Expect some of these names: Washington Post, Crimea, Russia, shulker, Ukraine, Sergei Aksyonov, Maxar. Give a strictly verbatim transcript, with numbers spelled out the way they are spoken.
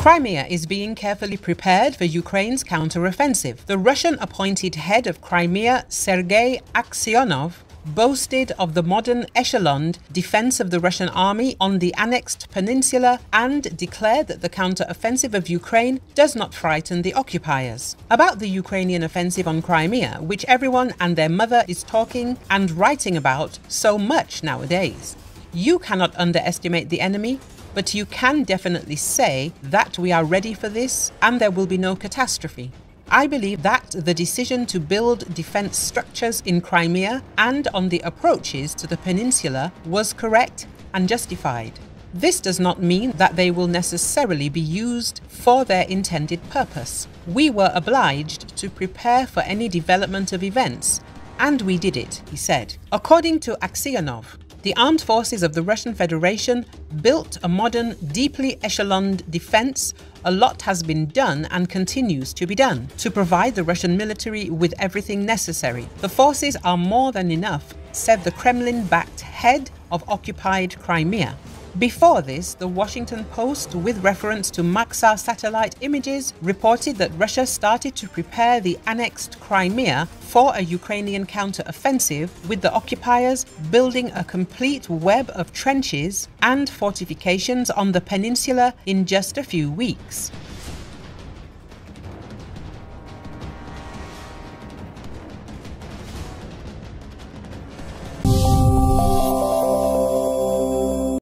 Crimea is being carefully prepared for Ukraine's counteroffensive. The Russian-appointed head of Crimea, Sergei Aksyonov, boasted of the modern echeloned defense of the Russian army on the annexed peninsula and declared that the counter-offensive of Ukraine does not frighten the occupiers. About the Ukrainian offensive on Crimea, which everyone and their mother is talking and writing about so much nowadays, you cannot underestimate the enemy, but you can definitely say that we are ready for this and there will be no catastrophe. I believe that the decision to build defense structures in Crimea and on the approaches to the peninsula was correct and justified. This does not mean that they will necessarily be used for their intended purpose. We were obliged to prepare for any development of events, and we did it, he said. According to Aksyonov, the armed forces of the Russian Federation built a modern, deeply echeloned defense. A lot has been done and continues to be done to provide the Russian military with everything necessary. The forces are more than enough, said the Kremlin-backed head of occupied Crimea. Before this, the Washington Post, with reference to Maxar satellite images, reported that Russia started to prepare the annexed Crimea for a Ukrainian counter-offensive, with the occupiers building a complete web of trenches and fortifications on the peninsula in just a few weeks.